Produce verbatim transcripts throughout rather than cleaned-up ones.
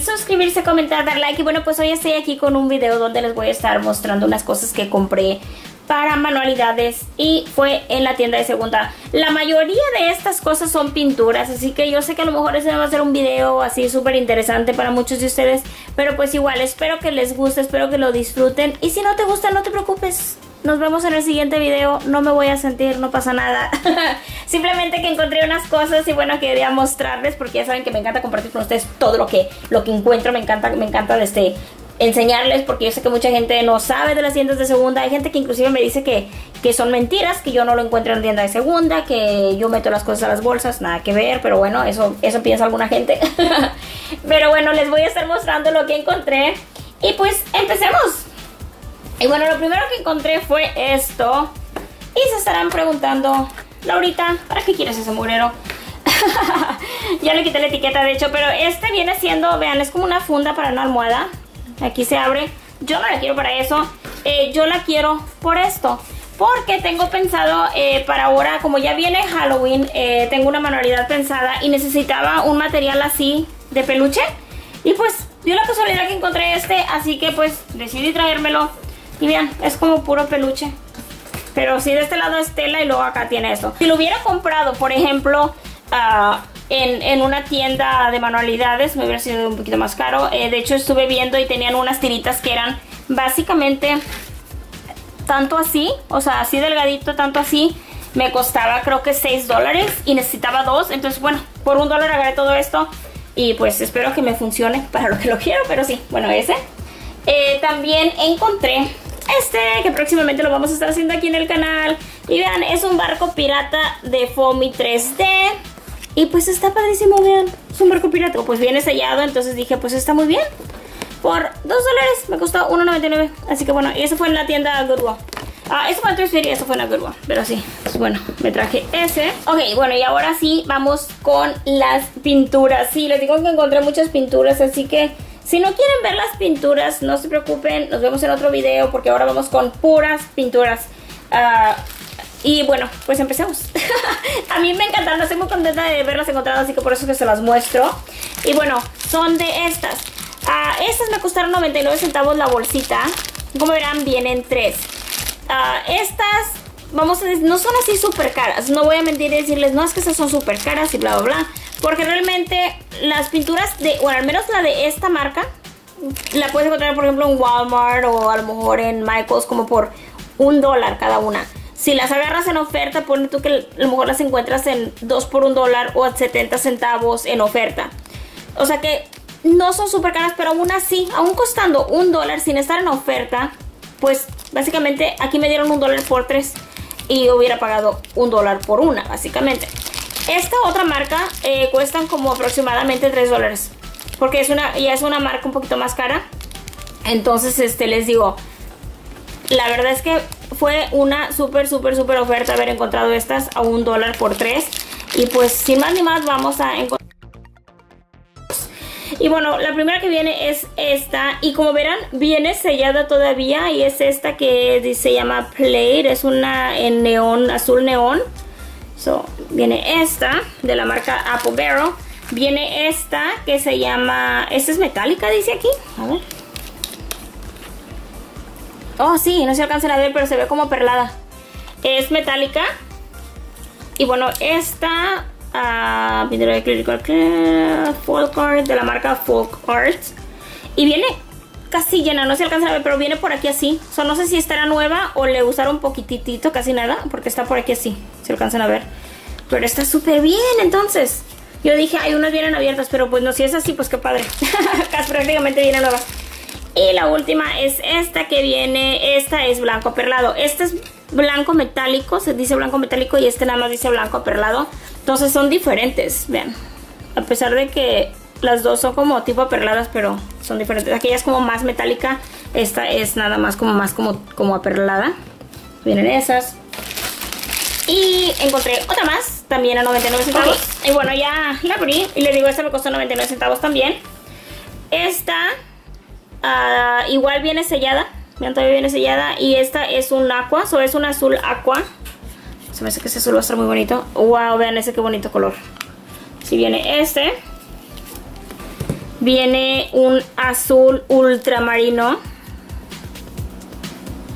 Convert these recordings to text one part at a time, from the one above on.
olviden suscribirse, comentar, dar like. Y bueno, pues hoy estoy aquí con un video donde les voy a estar mostrando unas cosas que compré para manualidades y fue en la tienda de segunda. La mayoría de estas cosas son pinturas, así que yo sé que a lo mejor ese va a ser un video así súper interesante para muchos de ustedes, pero pues igual espero que les guste, espero que lo disfruten, y si no te gusta no te preocupes, nos vemos en el siguiente video, no me voy a sentir, no pasa nada. Simplemente que encontré unas cosas y bueno, quería mostrarles porque ya saben que me encanta compartir con ustedes todo lo que, lo que encuentro, me encanta, me encanta de este... enseñarles, porque yo sé que mucha gente no sabe de las tiendas de segunda. Hay gente que inclusive me dice que, que son mentiras, que yo no lo encuentro en tienda de segunda, que yo meto las cosas a las bolsas, nada que ver, pero bueno, eso, eso piensa alguna gente. Pero bueno, les voy a estar mostrando lo que encontré y pues empecemos. Y bueno, lo primero que encontré fue esto y se estarán preguntando, Laurita, ¿para qué quieres ese murero? Ya le quité la etiqueta de hecho, pero este viene siendo, vean, es como una funda para una almohada. Aquí se abre, yo no la quiero para eso, eh, yo la quiero por esto, porque tengo pensado eh, para ahora, como ya viene Halloween, eh, tengo una manualidad pensada y necesitaba un material así de peluche, y pues dio la casualidad que encontré este, así que pues decidí traérmelo, y vean, es como puro peluche, pero sí de este lado es tela y luego acá tiene esto. Si lo hubiera comprado, por ejemplo, uh, En, en una tienda de manualidades me hubiera sido un poquito más caro. Eh, de hecho estuve viendo y tenían unas tiritas que eran básicamente tanto así, o sea, así delgadito, tanto así, me costaba creo que seis dólares y necesitaba dos, entonces bueno, por un dólar agarré todo esto y pues espero que me funcione para lo que lo quiero, pero sí, bueno, ese. Eh, también encontré este, que próximamente lo vamos a estar haciendo aquí en el canal, y vean, es un barco pirata de FOMI tres D. Y pues está padrísimo, vean, es un barco pirata, pues viene sellado, entonces dije, pues está muy bien. Por dos dólares me costó uno noventa y nueve, así que bueno, y eso fue en la tienda Goodwill. Ah, eso fue en Twitter y eso fue en la Goodwill, pero sí, pues bueno, me traje ese. Ok, bueno, y ahora sí, vamos con las pinturas. Sí, les digo que encontré muchas pinturas, así que si no quieren ver las pinturas, no se preocupen, nos vemos en otro video, porque ahora vamos con puras pinturas. Ah... Uh, Y bueno, pues empecemos. A mí me encantaron, estoy muy contenta de verlas encontradas, así que por eso que se las muestro. Y bueno, son de estas. Uh, estas me costaron noventa y nueve centavos la bolsita. Como verán, vienen tres. Uh, estas, vamos a decir, no son así súper caras. No voy a mentir y decirles, no es que esas son súper caras y bla, bla, bla. Porque realmente las pinturas de, bueno, al menos la de esta marca, la puedes encontrar, por ejemplo, en Walmart o a lo mejor en Michael's, como por un dólar cada una. Si las agarras en oferta, ponle tú que a lo mejor las encuentras en dos por un dólar o a setenta centavos en oferta. O sea que no son súper caras, pero aún así, aún costando un dólar sin estar en oferta, pues básicamente aquí me dieron un dólar por tres y yo hubiera pagado un dólar por una, básicamente. Esta otra marca eh, cuestan como aproximadamente tres dólares, porque es una, ya es una marca un poquito más cara. Entonces, este, les digo, la verdad es que fue una súper, súper, súper oferta haber encontrado estas a un dólar por tres. Y pues sin más ni más vamos a encontrar. Y bueno, la primera que viene es esta. Y como verán, viene sellada todavía. Y es esta que se llama Plate. Es una en neón, azul neón. So, viene esta de la marca Apple Barrel. Viene esta que se llama... Esta es metálica, dice aquí. A ver. Oh, sí, no se alcanza a ver, pero se ve como perlada. Es metálica. Y bueno, esta... Uh, pintura de acrílico, Folk Art, de la marca Folk Art. Y viene casi llena, no se alcanza a ver, pero viene por aquí así. So, no sé si estará nueva o le usaron poquitito, casi nada, porque está por aquí así. Se alcanzan a ver. Pero está súper bien, entonces. Yo dije, hay unas vienen abiertas, pero pues no, si es así, pues qué padre. Casi prácticamente viene nueva. Y la última es esta que viene, esta es blanco perlado, este es blanco metálico, se dice blanco metálico y este nada más dice blanco perlado, entonces son diferentes, vean, a pesar de que las dos son como tipo perladas, pero son diferentes, aquella es como más metálica, esta es nada más como más como, como aperlada, vienen esas. Y encontré otra más, también a noventa y nueve centavos, okay. Y bueno, ya la abrí y les digo, esta me costó noventa y nueve centavos también, esta... Uh, igual viene sellada, vean, todavía viene sellada. Y esta es un aqua, o so es un azul aqua. Se me hace que ese azul va a estar muy bonito. Wow, vean ese qué bonito color. Si sí, viene este. Viene un azul ultramarino.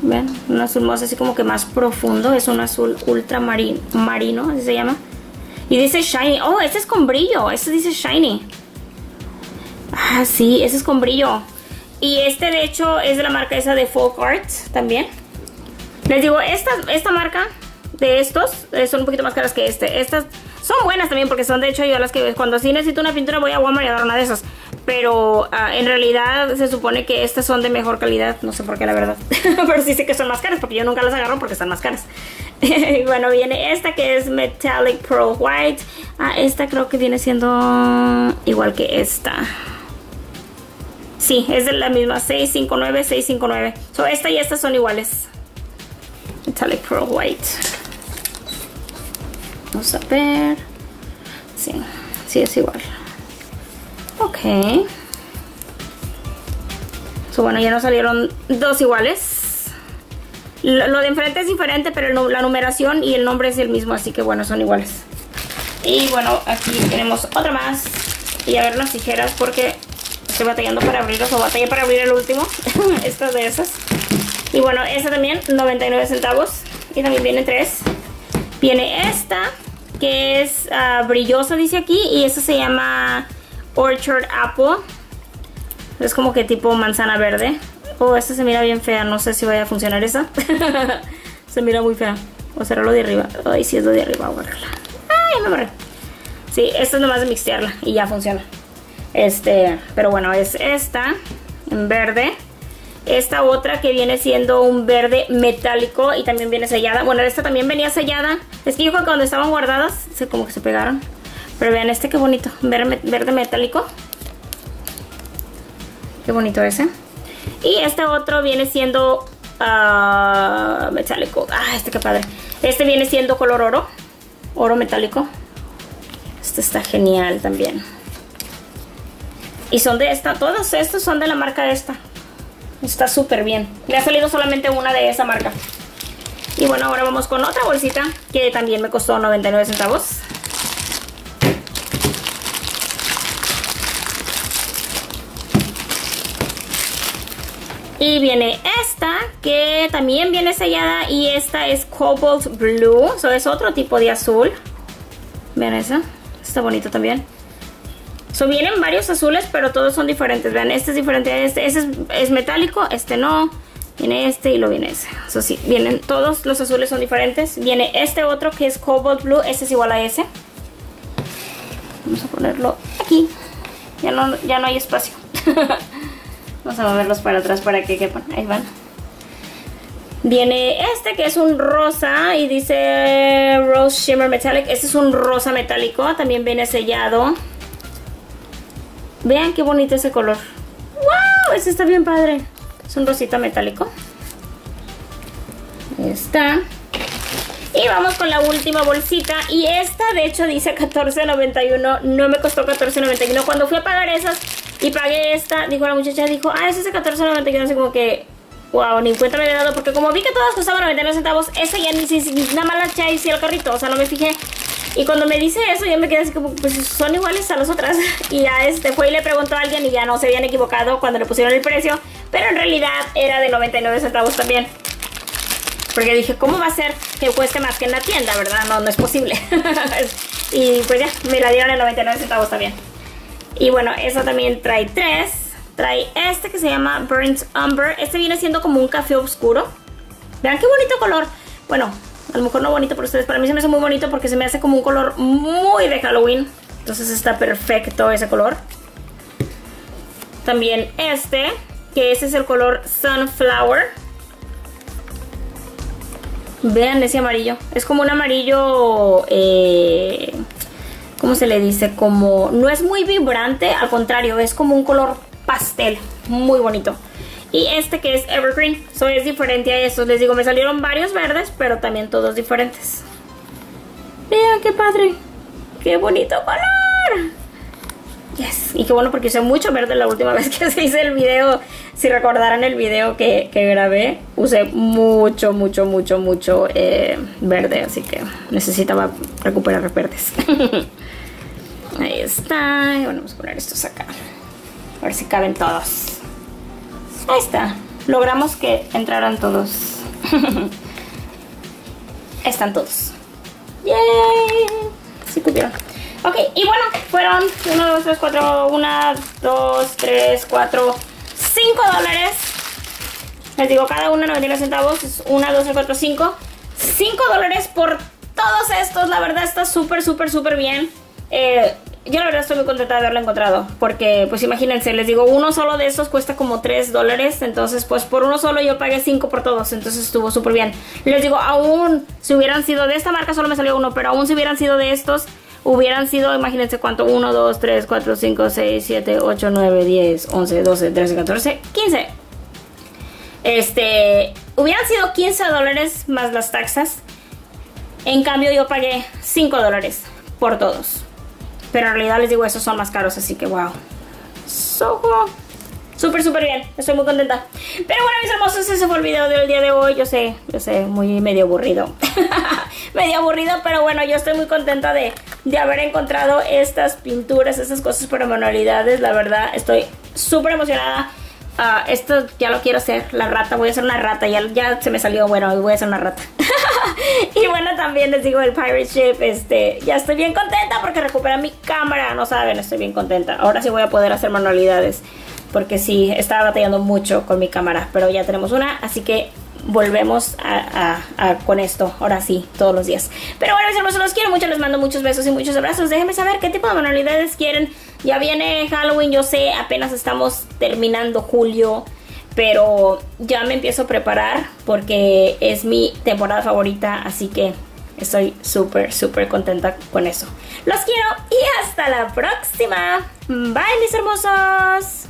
¿Ven? Un azul más así como que más profundo. Es un azul ultramarino, marino, así se llama. Y dice shiny. Oh, este es con brillo. Este dice shiny. Ah, sí, este es con brillo. Y este de hecho es de la marca esa de Folk Art también. Les digo, esta, esta marca de estos son un poquito más caras que este. Estas son buenas también porque son de hecho yo las que cuando sí necesito una pintura voy a Walmart y agarro una de esas. Pero uh, en realidad se supone que estas son de mejor calidad. No sé por qué la verdad. Pero sí sé que son más caras porque yo nunca las agarro porque están más caras. Y bueno, viene esta que es Metallic Pearl White. Ah, esta creo que viene siendo igual que esta. Sí, es de la misma, seis cinco nueve, seis cinco nueve. So, esta y esta son iguales. Metallic Pearl White. Vamos a ver. Sí, sí es igual. Ok. So, bueno, ya nos salieron dos iguales. Lo, lo de enfrente es diferente, pero la numeración y el nombre es el mismo, así que bueno, son iguales. Y bueno, aquí tenemos otra más. Y a ver las tijeras porque... estoy batallando para abrirlos o batallé para abrir el último. Estas de esas. Y bueno, esta también, noventa y nueve centavos. Y también vienen tres. Viene esta, que es uh, brillosa, dice aquí. Y esta se llama Orchard Apple. Es como que tipo manzana verde. Oh, esta se mira bien fea. No sé si vaya a funcionar esa. Se mira muy fea. O será lo de arriba. Ay, si es lo de arriba, voy a borrarla. Ay, me borré. Sí, esta es nomás de mixtearla y ya funciona. Este, pero bueno, es esta en verde. Esta otra que viene siendo un verde metálico y también viene sellada. Bueno, esta también venía sellada. Es que yo creo que cuando estaban guardadas, se como que se pegaron. Pero vean este, qué bonito. Verde, verde metálico. Qué bonito ese. Y este otro viene siendo uh, metálico. Ah, este qué padre. Este viene siendo color oro. Oro metálico. Este está genial también. Y son de esta, todos estos son de la marca esta. Está súper bien. Me ha salido solamente una de esa marca. Y bueno, ahora vamos con otra bolsita que también me costó noventa y nueve centavos. Y viene esta que también viene sellada y esta es Cobalt Blue. Eso es otro tipo de azul. Vean esa, está bonito también. So, vienen varios azules, pero todos son diferentes. Vean, este es diferente a este. Este es, es metálico, este no. Viene este y lo viene ese. Eso sí, vienen todos los azules son diferentes. Viene este otro que es Cobalt Blue. Este es igual a ese. Vamos a ponerlo aquí. Ya no, ya no hay espacio. Vamos a moverlos para atrás para que quepan. Ahí van. Viene este que es un rosa y dice Rose Shimmer Metallic. Este es un rosa metálico. También viene sellado. Vean qué bonito ese color. ¡Wow! Este está bien padre. Es un rosita metálico. Ahí está. Y vamos con la última bolsita. Y esta de hecho dice catorce noventa y uno. No me costó catorce noventa y uno. Cuando fui a pagar esas y pagué esta, dijo la muchacha, dijo, ah, ese es catorce noventa y uno. Así como que, wow, ni cuenta me había dado. Porque como vi que todas costaban noventa y nueve centavos, esta ya ni si nada más la eché y el carrito. O sea, no me fijé. Y cuando me dice eso, yo me quedé así como, pues son iguales a las otras. Y ya este fue y le preguntó a alguien y ya no se habían equivocado cuando le pusieron el precio. Pero en realidad era de noventa y nueve centavos también. Porque dije, ¿cómo va a ser que cueste más que en la tienda, verdad? No, no es posible. Y pues ya, me la dieron en noventa y nueve centavos también. Y bueno, esa también trae tres. Trae este que se llama Burnt Umber. Este viene siendo como un café oscuro. Vean qué bonito color. Bueno... a lo mejor no bonito para ustedes, para mí se me hace muy bonito porque se me hace como un color muy de Halloween. Entonces está perfecto ese color. También este, que ese es el color Sunflower. Vean ese amarillo. Es como un amarillo, eh, ¿cómo se le dice? Como, no es muy vibrante, al contrario, es como un color pastel. Muy bonito. Y este que es Evergreen. So es diferente a estos. Les digo, me salieron varios verdes, pero también todos diferentes. Mira, qué padre. Qué bonito color. Yes. Y qué bueno porque usé mucho verde la última vez que se hice el video. Si recordaran el video que, que grabé, usé mucho, mucho, mucho, mucho eh, verde. Así que necesitaba recuperar verdes. Ahí está. Y bueno, vamos a poner estos acá. A ver si caben todos. Ahí está. Logramos que entraran todos. Están todos. ¡Yay! Sí cupieron. Ok, y bueno, fueron uno, dos, tres, cuatro, uno, dos, tres, cuatro, cinco dólares. Les digo, cada uno noventa y nueve centavos. Es uno, dos, tres, cuatro, cinco. cinco dólares por todos estos. La verdad está súper, súper, súper bien. Eh, yo la verdad estoy muy contenta de haberlo encontrado. Porque, pues imagínense, les digo, uno solo de estos cuesta como tres dólares. Entonces, pues por uno solo yo pagué cinco por todos. Entonces estuvo súper bien. Les digo, aún si hubieran sido de esta marca, solo me salió uno. Pero aún si hubieran sido de estos, hubieran sido, imagínense cuánto, uno, dos, tres, cuatro, cinco, seis, siete, ocho, nueve, diez, once, doce, trece, catorce, quince. Este, hubieran sido quince dólares más las taxas. En cambio yo pagué cinco dólares por todos. Pero en realidad les digo, esos son más caros, así que wow. So cool. Súper, súper bien. Estoy muy contenta. Pero bueno, mis hermosos, ese fue el video del día de hoy. Yo sé, yo sé, muy medio aburrido. medio aburrido, pero bueno, yo estoy muy contenta de, de haber encontrado estas pinturas, estas cosas para manualidades. La verdad, estoy súper emocionada. Uh, esto ya lo quiero hacer. La rata, voy a hacer una rata. Ya, ya se me salió, bueno, voy a hacer una rata. Y bueno, también les digo el Pirate Ship. Este, ya estoy bien contenta porque recuperé mi cámara. No saben, estoy bien contenta. Ahora sí voy a poder hacer manualidades. Porque sí, estaba batallando mucho con mi cámara. Pero ya tenemos una, así que volvemos a, a, a, con esto. Ahora sí, todos los días. Pero bueno, mis hermosos, los quiero mucho. Les mando muchos besos y muchos abrazos. Déjenme saber qué tipo de manualidades quieren. Ya viene Halloween, yo sé. Apenas estamos terminando julio. Pero ya me empiezo a preparar porque es mi temporada favorita. Así que estoy súper, súper contenta con eso. Los quiero y hasta la próxima. Bye, mis hermosos.